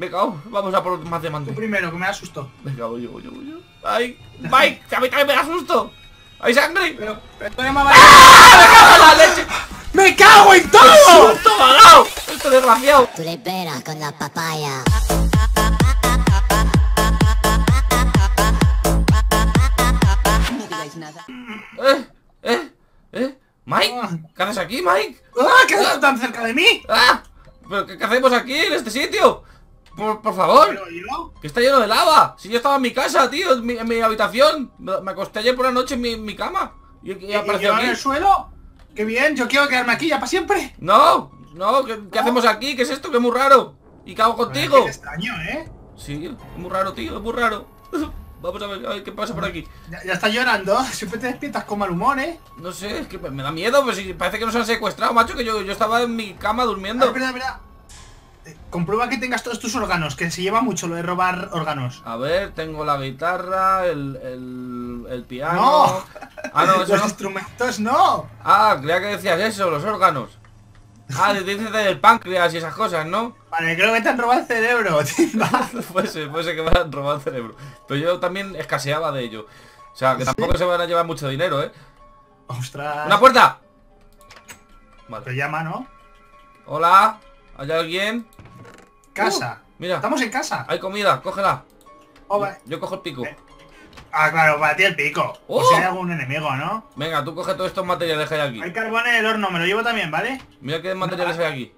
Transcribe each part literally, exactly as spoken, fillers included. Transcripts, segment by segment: Me cago, vamos a por más diamantes. Tú primero, que me asusto. Me cago, yo, yo, yo. Ay, Mike, a mí también me asusto. Hay sangre. Pero, pero estoy mamado. ¡Ah! ¡Me cago en la leche! ¡Me cago en todo! ¡Esto malao! ¡Esto desgraciado! Tú le pegas con la papaya. No digáis nada. Eh, eh, eh. Mike, ¿qué haces aquí, Mike? ¡Ah! ¿Qué haces tan cerca de mí? ¡Ah! ¿Pero qué hacemos aquí en este sitio? Por, por favor, que está lleno de lava. Si yo estaba en mi casa, tío, en mi, en mi habitación. Me acosté ayer por la noche en mi, en mi cama. Y, y, y apareció aquí. ¿En el suelo? ¡Qué bien! Yo quiero quedarme aquí ya para siempre. No, no, ¿qué, ¿qué hacemos aquí? ¿Qué es esto? Que es muy raro. ¿Y qué hago contigo? Es que es extraño, ¿eh? Sí, es muy raro, tío, es muy raro. Vamos a ver, a ver qué pasa por aquí. Ya, ya está llorando, siempre te despiertas con mal humor, ¿eh? No sé, es que me da miedo, pues parece que nos han secuestrado, macho, que yo, yo estaba en mi cama durmiendo. Ay, espera, espera. Comprueba que tengas todos tus órganos, que se lleva mucho lo de robar órganos. A ver, tengo la guitarra, el, el, el piano... ¡No! Ah, no, eso los no. Instrumentos no. Ah, creía que decías eso, los órganos. Ah, te dices del páncreas y esas cosas, ¿no? Vale, creo que te han robado el cerebro, Timba. Pues sí, puede ser que me han robado el cerebro. Pero yo también escaseaba de ello. O sea, que tampoco sí. Se van a llevar mucho dinero, ¿eh? ¡Ostras! ¡Una puerta! Vale. Te llama, ¿no? Hola, ¿hay alguien? Casa. Uh, mira, estamos en casa. Hay comida, cógela. Oh, vale. Yo, yo cojo el pico. Eh. Ah, claro, para ti el pico. Oh. O si hay algún enemigo, ¿no? Venga, tú coge todos estos materiales que hay aquí. Hay carbón en el horno, me lo llevo también, ¿vale? Mira qué materiales no, hay aquí.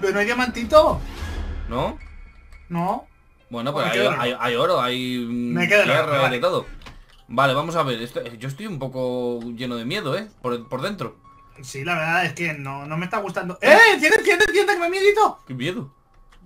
Pero no hay diamantito. ¿No? No. Bueno, pues hay, hay, hay oro, hay... Me queda hierro, oro, vale. De todo. Vale, vamos a ver. Esto, yo estoy un poco lleno de miedo, ¿eh? Por, por dentro. Sí, la verdad es que no, no me está gustando. ¡Eh! ¡Enciende, enciende, enciende! ¡Que me miedito! ¡Qué miedo!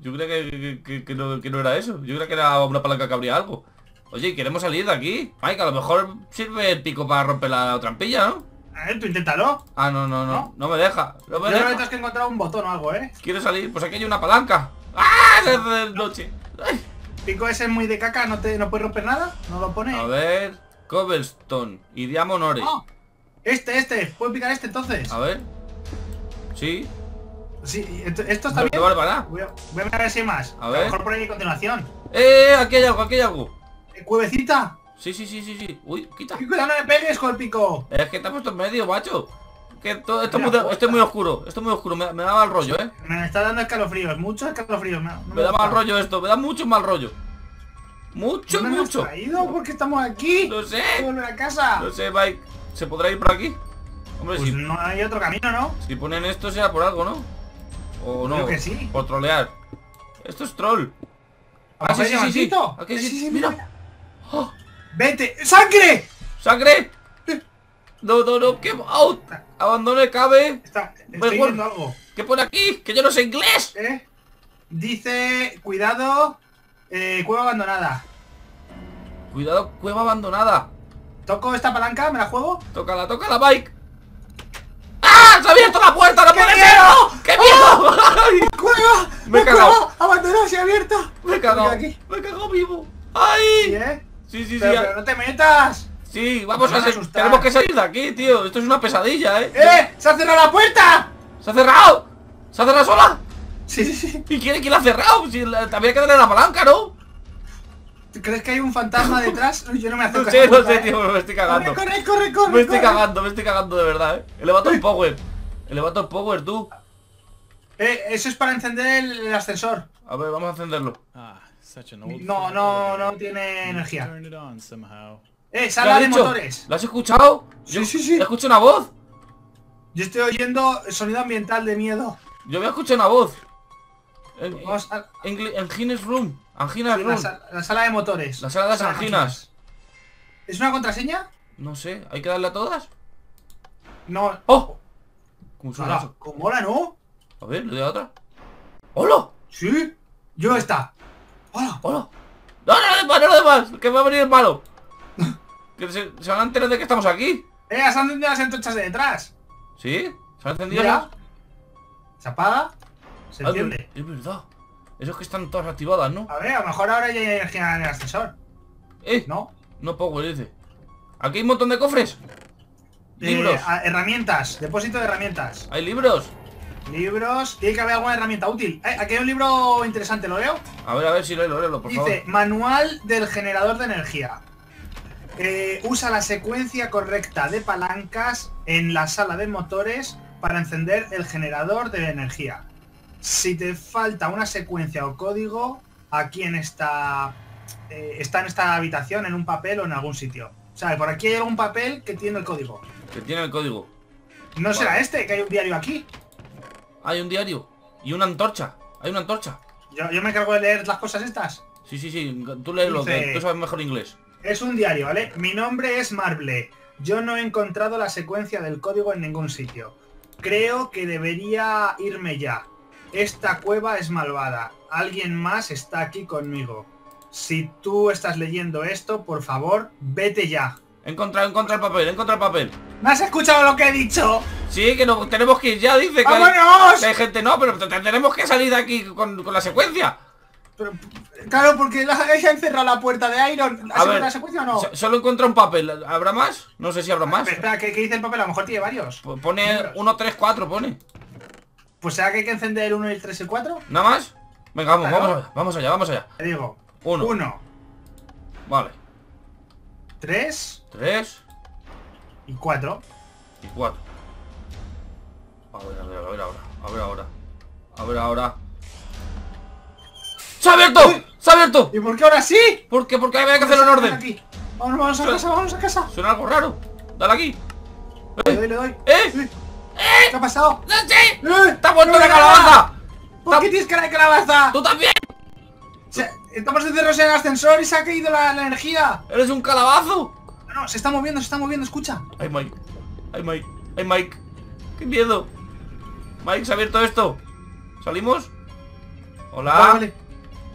Yo creía que, que, que, que, no, que no era eso. Yo creía que era una palanca que abría algo. Oye, queremos salir de aquí. Mike, a lo mejor sirve el pico para romper la trampilla, ¿no? A ver, tú inténtalo. Ah, no, no, no. No, no me deja. No me Yo deja. Tienes que encontrar un botón o algo, ¿eh? Quiero salir. Pues aquí hay una palanca. ¡Ah! Es de noche. Ay. Pico ese es muy de caca. ¿No, te, no puedes romper nada? No lo pone. A ver... Cobblestone y Diamond Ore. Oh, este, este. ¿Puedo picar este entonces? A ver. Sí. Sí, esto, esto está no, bien. Voy a, voy a ver si hay más. A, a ver. Mejor por ahí a continuación. ¡Eh! Aquí hay algo, aquí hay algo. ¿Cuevecita? Sí, sí, sí, sí, sí. Uy, quita. Cuidado, no le pegues con el pico. Es que te has puesto en medio, macho. Que todo, esto, muy, esto es muy oscuro, esto es muy oscuro, me, me da mal rollo, eh. Me está dando escalofríos, muchos escalofríos. No, no me, me da mal rollo esto, me da mucho mal rollo. Mucho, ¿No me mucho. ¿Has traído? ¿Por qué estamos aquí? No sé. ¿Puedo volver a casa? No sé, Mike. ¿Se podrá ir por aquí? Hombre, pues si no hay otro camino, ¿no? Si ponen esto sea por algo, ¿no? O no, creo que sí. Por trolear. Esto es troll. Ah, sí, sí, sí, sí. Aquí sí, sí, sí, mira. mira. Oh. ¡Vete! ¡Sangre! ¡Sangre! No, no, no, que out. Abandone, cabe. Está, estoy viendo algo. ¿Qué pone aquí? ¡Que yo no sé inglés! ¿Eh? Dice, cuidado, eh, cueva abandonada. Cuidado, cueva abandonada. ¿Toco esta palanca? ¿Me la juego? Tócala, tócala, Mike. ¡Ah! ¡Se ha abierto la puerta! ¡No puede ser! ¡No! ¡Qué miedo! ¡Oh! ¡Cueva! ¡Me he cagado! ¡Abandonada, se ha abierto! ¡Me he cagado! ¡Me he cagado vivo! ¡Ay! ¿Sí, eh? Sí, sí, pero, sí. Pero no te metas. Sí, vamos a salir. Tenemos que salir de aquí, tío. Esto es una pesadilla, ¿eh? ¡Eh! ¡Se ha cerrado la puerta! ¡Se ha cerrado! ¿Se ha cerrado sola? Sí, sí, sí. ¿Y quién, quién la ha cerrado? Si la, había que darle la palanca, ¿no? ¿Tú crees que hay un fantasma detrás? Yo no me acerco. No sé, no sé, tío. Me estoy cagando. Corre, corre, corre, corre. Me estoy cagando, me estoy cagando de verdad, ¿eh? Elevator el power. Elevator el power, tú. Eh, eso es para encender el, el ascensor. A ver, vamos a encenderlo. Ah. No, no, no tiene energía. Eh, sala de motores. ¿Lo has escuchado? Sí, sí, sí. Escucho una voz. Yo estoy oyendo sonido ambiental de miedo. Yo me escucho una voz. Engines room. Anginas room. La sala de motores. La sala de las anginas. ¿Es una contraseña? No sé. ¿Hay que darle a todas? No. ¡Oh! ¿Cómo mola, no? A ver, le doy a otra. ¡Hola! Sí. Yo esta. ¡Hola! ¡Hola! ¡No, no, no, no, demás! ¡Que va a venir el malo! ¡Que se, se van a enterar de que estamos aquí! ¡Eh! ¡Se han encendido las antorchas de detrás! ¿Sí? ¿Se han encendido las...? ¿Se apaga? ¿Se ah, enciende? Es verdad. Esos que están todas activadas, ¿no? A ver, a lo mejor ahora ya hay energía en el ascensor. ¿Eh? ¿No? No puedo, dice. Aquí hay un montón de cofres. Eh, libros. Herramientas. Depósito de herramientas. ¿Hay libros? Libros. Tiene que haber alguna herramienta útil. Eh, aquí hay un libro interesante, ¿lo leo? A ver, a ver si lo leo, léelo, por favor. Dice, manual del generador de energía. Eh, usa la secuencia correcta de palancas en la sala de motores para encender el generador de energía. Si te falta una secuencia o código, aquí en esta... Eh, está en esta habitación, en un papel o en algún sitio. O sea, por aquí hay algún papel que tiene el código. Que tiene el código. No vale. Será este, que hay un diario aquí. Hay un diario y una antorcha. Hay una antorcha. Yo, yo me encargo de leer las cosas estas. Sí, sí, sí. Tú léelo, que tú sabes mejor inglés. Es un diario, ¿vale? Mi nombre es Marble. Yo no he encontrado la secuencia del código en ningún sitio. Creo que debería irme ya. Esta cueva es malvada. Alguien más está aquí conmigo. Si tú estás leyendo esto, por favor, vete ya. Encontra, encontra el papel, encontra el papel. ¿Me has escuchado lo que he dicho? Sí, que nos tenemos que ir ya, dice. ¡Vámonos! Que hay gente, no, pero tenemos que salir de aquí con, con la secuencia. Pero, claro, porque la ha encerrado la puerta de Iron. ¿Has encontrado la secuencia o no? Solo encuentra un papel. ¿Habrá más? No sé si habrá más. Espera, ¿qué, qué dice el papel? A lo mejor tiene varios. P pone uno, tres, cuatro, pone. Pues será que hay que encender el uno, el tres, el cuatro. ¿Nada más? Venga, vamos, claro. vamos, vamos allá, vamos allá. Te digo. Uno. Uno. Vale. Tres. Tres. Y cuatro. Y cuatro. A ver, a ver, a ver ahora. A ver ahora. A ver ahora. ¡Se ha abierto! Uy. ¡Se ha abierto! ¿Y por qué ahora sí? ¿Por qué? Porque había que hacerlo en orden. Aquí. Vamos, vamos a suena, casa, vamos a casa. Suena algo raro. Dale aquí. Eh. Le doy, le doy. ¡Eh! Uy. ¿Qué ha pasado? ¡No sé! ¡Eh! ¡Está muerto no, la calabaza! ¿Por Está... qué tienes cara de calabaza? ¡Tú también! Se... Estamos encerrados en el ascensor y se ha caído la, la energía. ¡Eres un calabazo! No, no, se está moviendo, se está moviendo, escucha. ¡Ay, Mike! ¡Ay, Mike! ¡Ay, Mike! ¡Qué miedo! Mike, se ha abierto esto. ¿Salimos? Hola. Vale.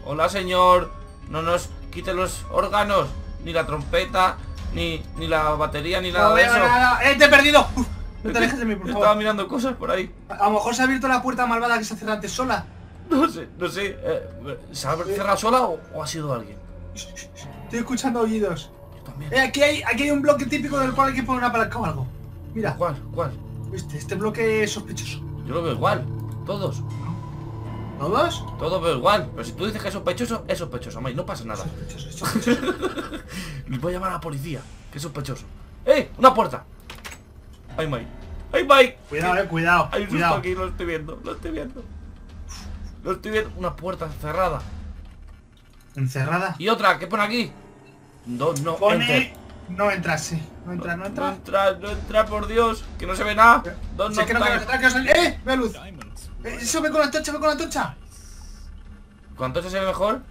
Hola, señor. No nos quite los órganos. Ni la trompeta, ni, ni la batería, ni nada no, de eso. Nada. ¡Eh, te he perdido! Uf. No te alejes de mí, por favor. Estaba mirando cosas por ahí. A, a lo mejor se ha abierto la puerta malvada que se ha cerrado antes sola. No sé, no sé. Eh, ¿Se ha cerrado sola o, o ha sido alguien? Estoy escuchando aullidos. Yo también. Eh, aquí, hay, aquí hay un bloque típico del cual hay que poner una palanca o algo. Mira. ¿Cuál? ¿Cuál? Este, este bloque es sospechoso. Yo lo veo igual. Todos. ¿Todos? Todos veo igual. Pero si tú dices que es sospechoso, es sospechoso, Mike. No pasa nada. Sospechoso, es sospechoso. Les voy a llamar a la policía, que es sospechoso. ¡Eh! ¡Una puerta! ¡Ay, Mike! ¡Ay, Mike! Cuidado, eh, cuidado. Hay un susto aquí, lo estoy viendo, lo estoy viendo. Lo estoy viendo. Una puerta cerrada. ¿Encerrada? ¿Y otra? ¿Qué pone aquí? No, no pone... enter. No entras, sí. No entras, no entras. No entras, no entras, por Dios. Que no se ve nada. Dos no, sí, que no, que no, que no se... ¡Eh! ¡Ve luz! Eh, ¡Eso, ve con la antorcha, ve con la antorcha! ¿Con la antorcha se ve mejor?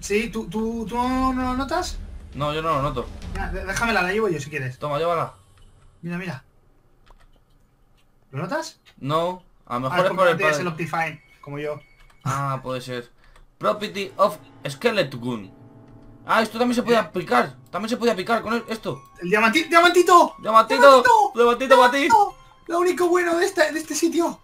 Sí, ¿tú, tú, tú no, no lo notas? No, yo no lo noto. Ya, déjamela, la llevo yo si quieres. Toma, llévala. Mira, mira. ¿Lo notas? No, a lo mejor ah, es por el padre. Es el Optifine, como yo. Ah, puede ser. Property of Skeleton. Ah, esto también se puede aplicar. También se puede aplicar con esto. El diamantito, diamantito. Diamantito, diamantito para ti. Lo único bueno de este, de este sitio.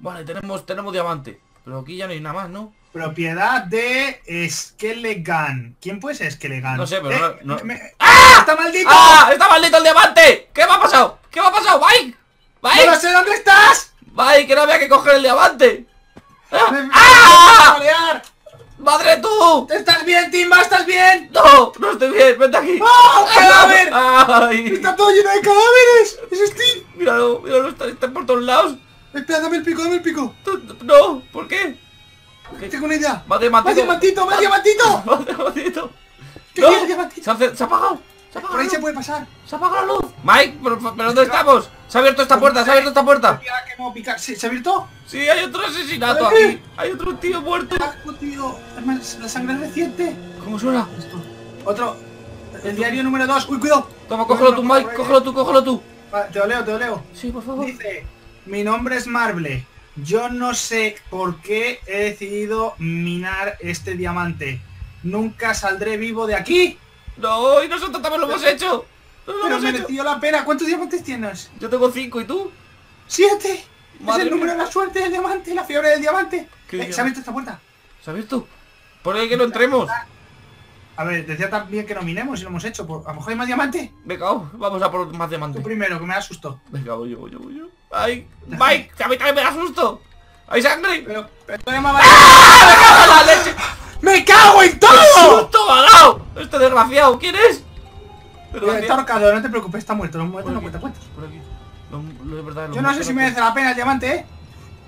Vale, tenemos, tenemos diamante. Pero aquí ya no hay nada más, ¿no? Propiedad de Skeleton. ¿Quién puede ser Skeleton? No sé, pero eh, no... no... Me... ¡Ah! ¡Está maldito! ¡Ah! ¡Está maldito el diamante! ¿Qué me ha pasado? ¿Qué me ha pasado? ¡Bye! Mike. ¡No sé dónde estás! ¡Mike, que no había que coger el diamante! Me, ¡Ah! Me ¡Ah! ¡Madre tú! ¿Estás bien, Timba? ¿Estás bien? ¡No! ¡No estoy bien! ¡Vente aquí! ¡Oh! ¡Cadáver! Ay. ¡Está todo lleno de cadáveres! ¡Es Steve! Míralo, míralo, está, está por todos lados. Espera, dame el pico, dame el pico. No, ¿por qué? ¿Qué? Tengo una idea. ¡Más diamantito! ¡Más diamantito! ¡Más diamantito! ¡Más diamantito! ¿Qué no. quieres, diamantito? ¿Se ha, se ha apagado? Por ahí se puede pasar. Se ha apagado la luz. Mike, ¿pero, pero dónde estamos? Se ha abierto esta puerta, se ha abierto esta puerta. ¿Se ha abierto? Sí, hay otro asesinato aquí. Hay otro tío muerto. La sangre es reciente. ¿Cómo suena? Otro. El diario número dos. Uy, cuidado. Toma, cógelo tú, Mike. Cógelo tú, cógelo tú. Te lo leo, te lo leo. Sí, por favor. Dice, mi nombre es Marble. Yo no sé por qué he decidido minar este diamante. Nunca saldré vivo de aquí. No, y nosotros también lo hemos hecho. No, no Pero mereció la pena. ¿Cuántos diamantes tienes? Yo tengo cinco, ¿y tú? ¡Siete! Madre es el mía. número de la suerte del diamante, la fiebre del diamante. Eh, ¿Se ha abierto esta puerta? ¿Se ha abierto? Por ahí que no entremos. A ver, decía también que no minemos y lo hemos hecho. ¿A lo mejor hay más diamante? Venga, oh, vamos a por más diamante. Tú primero, que me da susto. Venga, voy yo, voy yo, voy yo. ¡Ay! ¡Mike! ¡Que a mí también me da susto! ¡Hay sangre! Pero, pero me, ¡ah! ¡Me cago en la leche! ¡Me cago en todo! ¡Qué susto me ha dado! ¡Este desgraciado! ¿Quién es? Pero está ahorcado, no te preocupes, está muerto. Los muertos no cuentan cuentas. Por aquí. Lo, lo de verdad, yo no sé si merece la pena el diamante, ¿eh?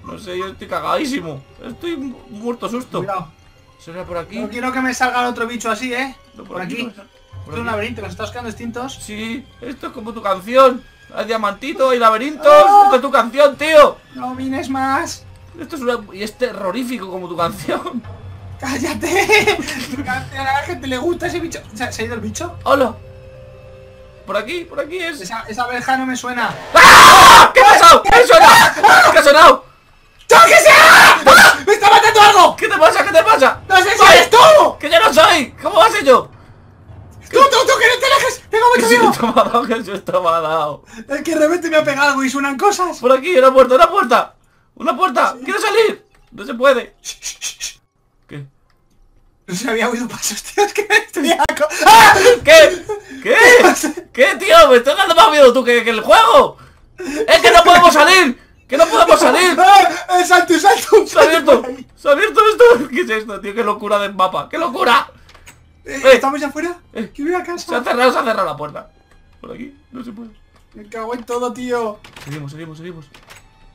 No sé, yo estoy cagadísimo. Estoy muerto susto. Cuidado. Sería por aquí. No quiero que me salga el otro bicho así, ¿eh? No, por, por aquí. aquí. Esto es un laberinto, nos estamos quedando extintos. Sí, esto es como tu canción. Hay diamantitos, hay laberintos. ¡Oh! Esto es tu canción, tío. No mines más. Esto es una... y es terrorífico como tu canción. ¡Cállate! A la gente le gusta ese bicho. ¿Se ha ido el bicho? ¡Hola! Por aquí, por aquí es. Esa, esa verja no me suena. ¡Ah! ¿Qué ha pasado? ¿Qué ha sonado? ¿Qué ha sonado? ¡Que sea! ¡Ah! ¡Me está matando algo! ¿Qué te pasa? ¿Qué te pasa? ¡No sé si eres tú! ¡Que yo no soy! ¿Cómo vas yo? ¡Tú, tú, tú! ¡Que no te alejes! ¡Tengo mucho miedo! ¡Que se me ha dado! ¡Que se me ha dado! Es que de repente me ha pegado algo y suenan cosas. Por aquí, una puerta, una puerta. ¡Una puerta! Sí. ¡Quiero salir! ¡No se puede! Shh, shh, shh. ¿Qué? No se había oído pasos, tío. Es que me estoy a... ¡Ah! ¿Qué? ¿Qué? ¿Qué, ¿Qué, tío? Me estás dando más miedo tú que, que el juego. ¡Es que no podemos salir! ¡Que no podemos salir! ¡Eh, salto, salto! ¡Se ha abierto! ¡Se ha abierto esto! ¿Qué es esto, tío? ¡Qué locura del mapa! ¡Qué locura! Eh, eh, ¿Estamos ya afuera? Eh. ¡Quiero ir a casa! Se ha cerrado, se ha cerrado la puerta. Por aquí, no se puede. Me cago en todo, tío. Seguimos, seguimos, seguimos.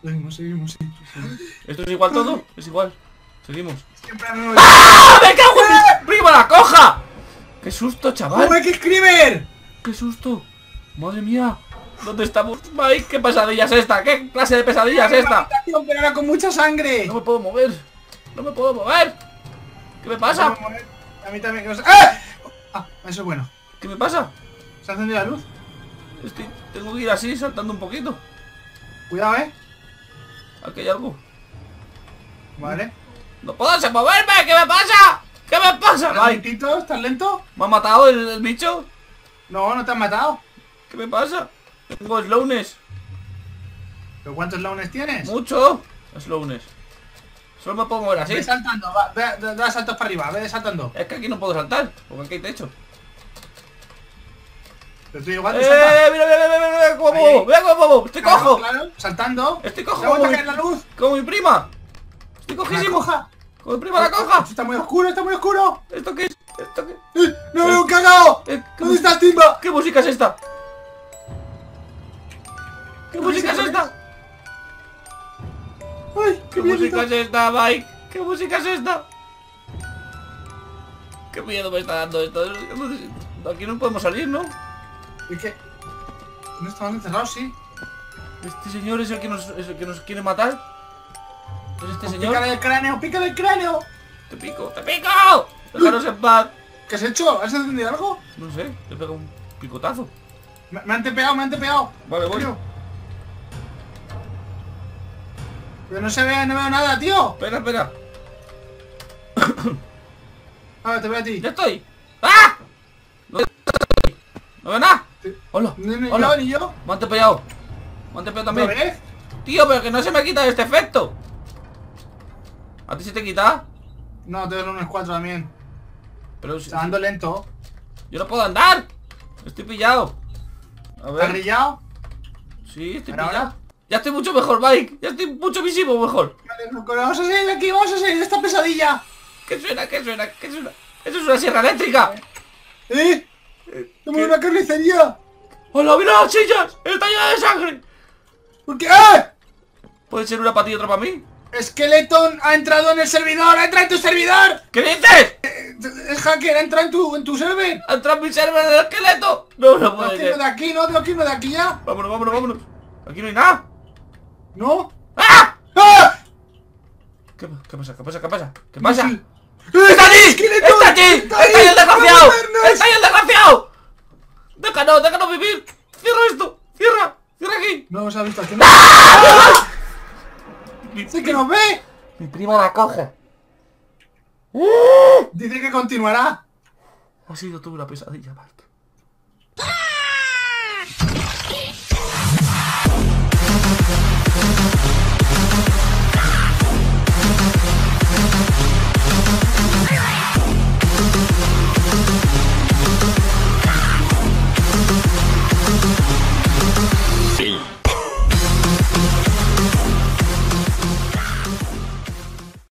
Seguimos, seguimos, seguimos. seguimos. ¿Esto es igual todo? Es igual. Seguimos. Siempre no... ¡Ah! ¡Me cago en mi prima la coja! ¡Qué susto, chaval! ¡Joder, qué X-Krimer! ¡Qué susto! ¡Madre mía! ¿Dónde estamos? Mike, ¿qué pesadilla es esta? ¿Qué clase de pesadilla es esta? Pero ahora con mucha sangre. No me puedo mover. No me puedo mover. ¿Qué me pasa? No me a mí también. ¡Ah! Ah, eso es bueno. ¿Qué me pasa? ¿Se ha encendido la luz? Estoy... tengo que ir así, saltando un poquito. Cuidado, eh. Aquí hay algo. Vale. ¡No puedo moverme! ¿Qué me pasa? ¿Qué me pasa, Mike? ¿Estás lento? ¿Me ha matado el, el bicho? No, no te han matado. ¿Qué me pasa? Tengo slownes. ¿Pero cuántos slownes tienes? Mucho. Slownes. Solo me puedo mover así. Ve saltando, va, ve, ve, ve saltos para arriba, ve saltando. Es que aquí no puedo saltar, porque aquí hay techo. Pero tú igual te saltas. ¡Eh, mira, mira, mira, mira cómo muevo! ¡Mira cómo muevo! ¡Estoy claro, cojo! Claro, saltando. ¡Estoy cojo! ¡Vamos a caer la luz! ¡Como mi prima! ¡Estoy cojísimo! ¡Como mi prima la coja! ¡Está muy oscuro, está muy oscuro! ¿Esto qué es? ¿Esto qué es? ¡No veo un cagao! ¿Dónde está el Timba? ¿Qué música es esta? ¿Qué música es esta? Ay, qué, ¿Qué música es esta, Mike? ¿Qué música es esta? Qué miedo me está dando esto. Aquí no podemos salir, ¿no? Es que... no estaban encerrados, sí. Este señor es el que nos, es el que nos quiere matar. ¿Es este señor? ¡Pícale el cráneo! ¡Pícale el cráneo! ¡Te pico! ¡Te pico! ¡Déjanos en paz! ¿Qué has hecho? ¿Has encendido algo? No sé, te he pegado un picotazo. Me, me han tepeado, me han tepeado. Vale, voy. Pero no se ve, no veo nada, tío. Espera, espera. A ver, te veo a ti. ¡Ya estoy! ¡Ah! No, no veo nada. Hola, no, hola. No, ni yo. Me han tepeado. Me han tepeado también. ¿Lo ves? Tío, pero que no se me quita este efecto. ¿A ti se te quita? No, te veo unos cuatro también. Pero está si, ando si... lento. Yo no puedo andar. Estoy pillado. A ver. ¿Has grillado? Sí, estoy pillado. Ahora. Ya estoy mucho mejor, Mike. Ya estoy mucho visivo mejor. Vale, vamos a salir de aquí, vamos a salir de esta pesadilla. ¿Qué suena? ¿Qué suena? ¿Qué suena? ¡Eso es una sierra eléctrica! ¡Eh! ¡Tenemos una carnicería! ¡Hola, mira las sillas! ¡Está llena de sangre! ¿Por qué? ¡Eh! ¿Puede ser una para ti y otra para mí? ¡Skeleton ha entrado en el servidor! ¡Entra en tu servidor! ¿Qué dices? Es hacker, entra en tu, en tu server. ¡Entra en mi server del esqueleto! No, no puedo. No de aquí, no, no de aquí ya. Vámonos, vámonos, vámonos. Aquí no hay nada. ¿No? ¡Ah! ¡Ah! ¿Qué, ¿Qué pasa? ¿Qué pasa? ¿Qué pasa? ¿Qué pasa? Sí. ¡Está aquí! ¡Está aquí! ¡Está ahí el desgraciado! ¡Está ahí el desgraciado! ¡Déjanos! ¡Déjanos vivir! ¡Cierra esto! ¡Cierra! ¡Cierra aquí! No nos ha visto aquí. ¡Ah! ¡Sí que nos ve! Mi prima la coge. ¡Uh! Dice que continuará. Ha sido toda una pesadilla, Mark.